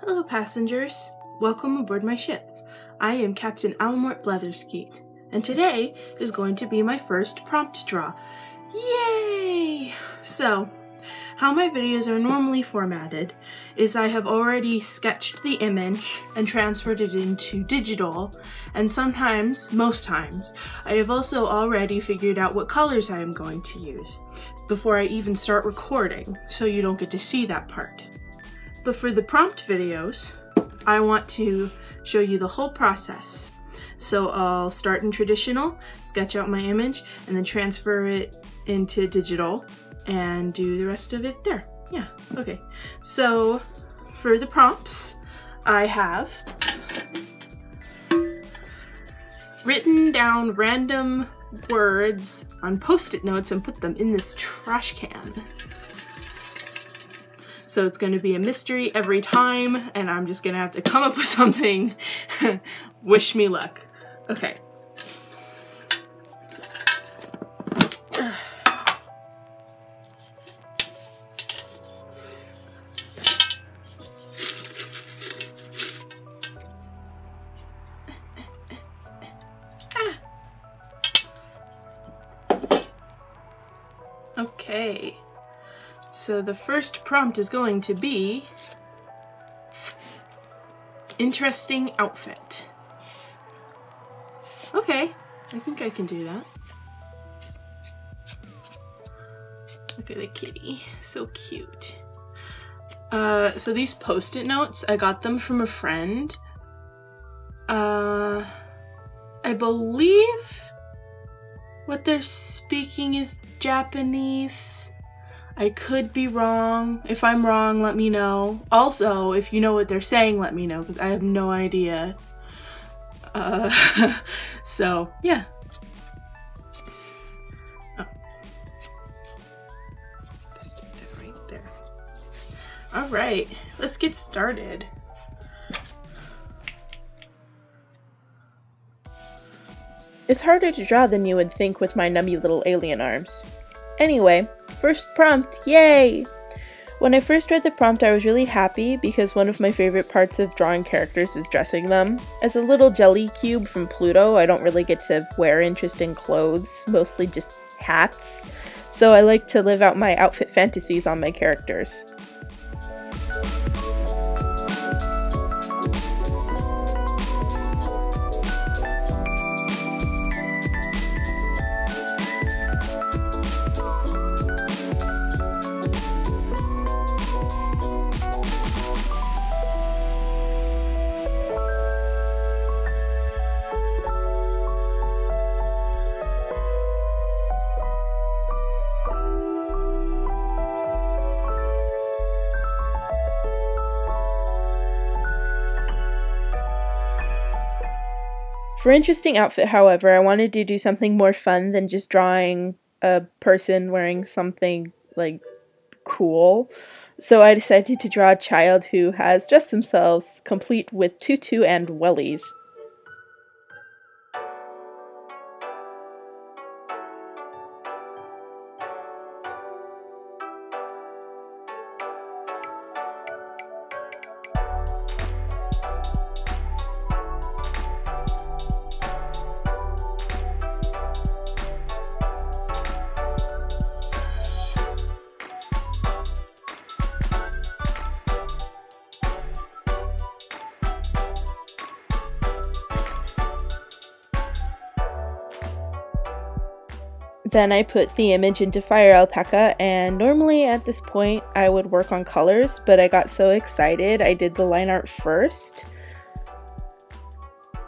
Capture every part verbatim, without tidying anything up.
Hello passengers, welcome aboard my ship. I am Captain Alamort Bletherskeet, and today is going to be my first prompt draw. Yay! So, how my videos are normally formatted is I have already sketched the image and transferred it into digital, and sometimes, most times, I have also already figured out what colors I am going to use before I even start recording, so you don't get to see that part. But for the prompt videos, I want to show you the whole process. So I'll start in traditional, sketch out my image, and then transfer it into digital and do the rest of it there. Yeah, okay. So for the prompts, I have written down random words on post-it notes and put them in this trash can. So it's going to be a mystery every time, and I'm just going to have to come up with something. Wish me luck. Okay. Okay, so the first prompt is going to be interesting outfit. Okay, I think I can do that. Look at the kitty, so cute. Uh, so these post-it notes, I got them from a friend. Uh, I believe what they're speaking is Japanese. I could be wrong. If I'm wrong, let me know. Also, if you know what they're saying, let me know, because I have no idea. Uh, so, yeah. Oh. Stick that right there. All right, let's get started. It's harder to draw than you would think with my nubby little alien arms. Anyway, first prompt, yay! When I first read the prompt, I was really happy because one of my favorite parts of drawing characters is dressing them. As a little jelly cube from Pluto, I don't really get to wear interesting clothes, mostly just hats, so I like to live out my outfit fantasies on my characters. For interesting outfit, however, I wanted to do something more fun than just drawing a person wearing something, like, cool. So I decided to draw a child who has dressed themselves, complete with tutu and wellies. Then I put the image into Fire Alpaca, and normally at this point I would work on colors, but I got so excited I did the line art first,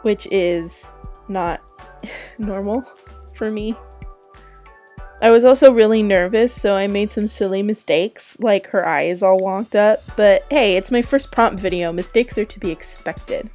which is not normal for me. I was also really nervous, so I made some silly mistakes, like her eye is all wonked up, but hey, it's my first prompt video, mistakes are to be expected.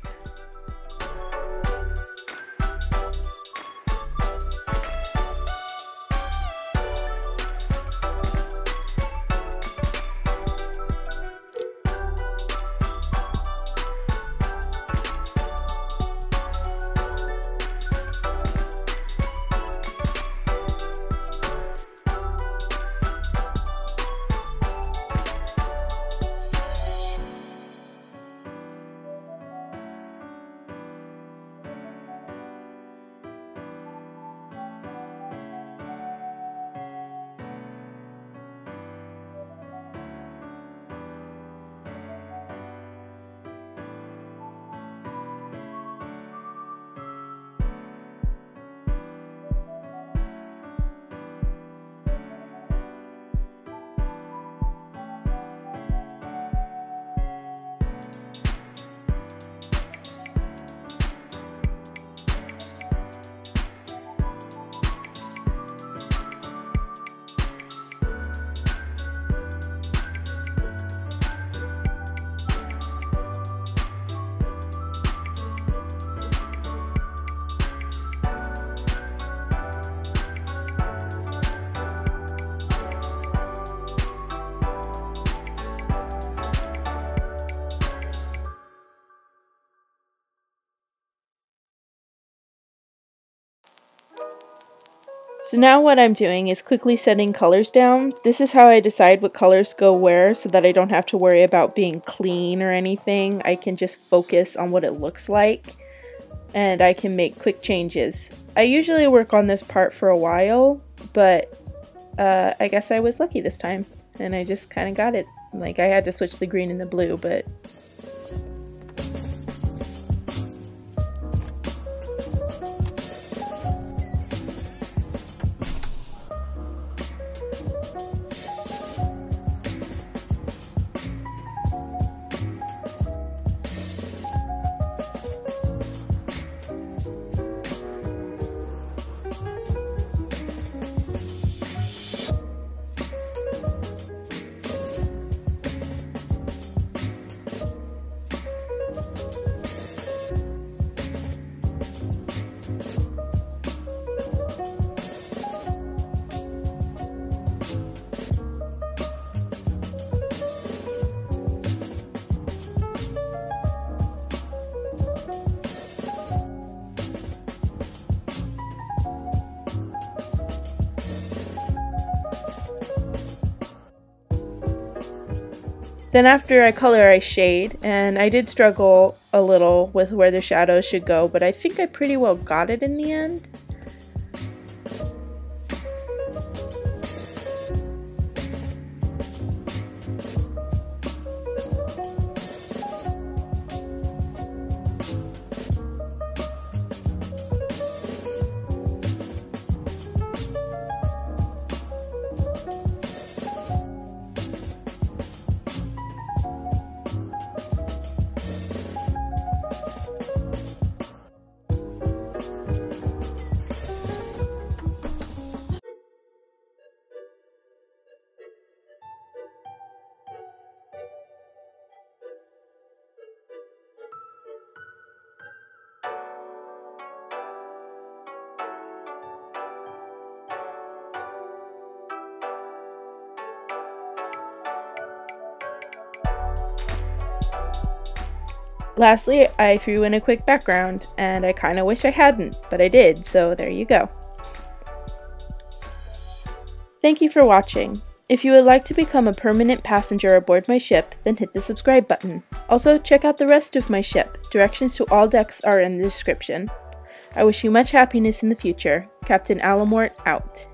So now what I'm doing is quickly setting colors down. This is how I decide what colors go where so that I don't have to worry about being clean or anything. I can just focus on what it looks like and I can make quick changes. I usually work on this part for a while, but uh, I guess I was lucky this time and I just kind of got it. Like, I had to switch the green and the blue, but... Then after I color, I shade, and I did struggle a little with where the shadows should go, but I think I pretty well got it in the end. Lastly, I threw in a quick background, and I kind of wish I hadn't, but I did, so there you go. Thank you for watching. If you would like to become a permanent passenger aboard my ship, then hit the subscribe button. Also, check out the rest of my ship. Directions to all decks are in the description. I wish you much happiness in the future. Captain Alamort out.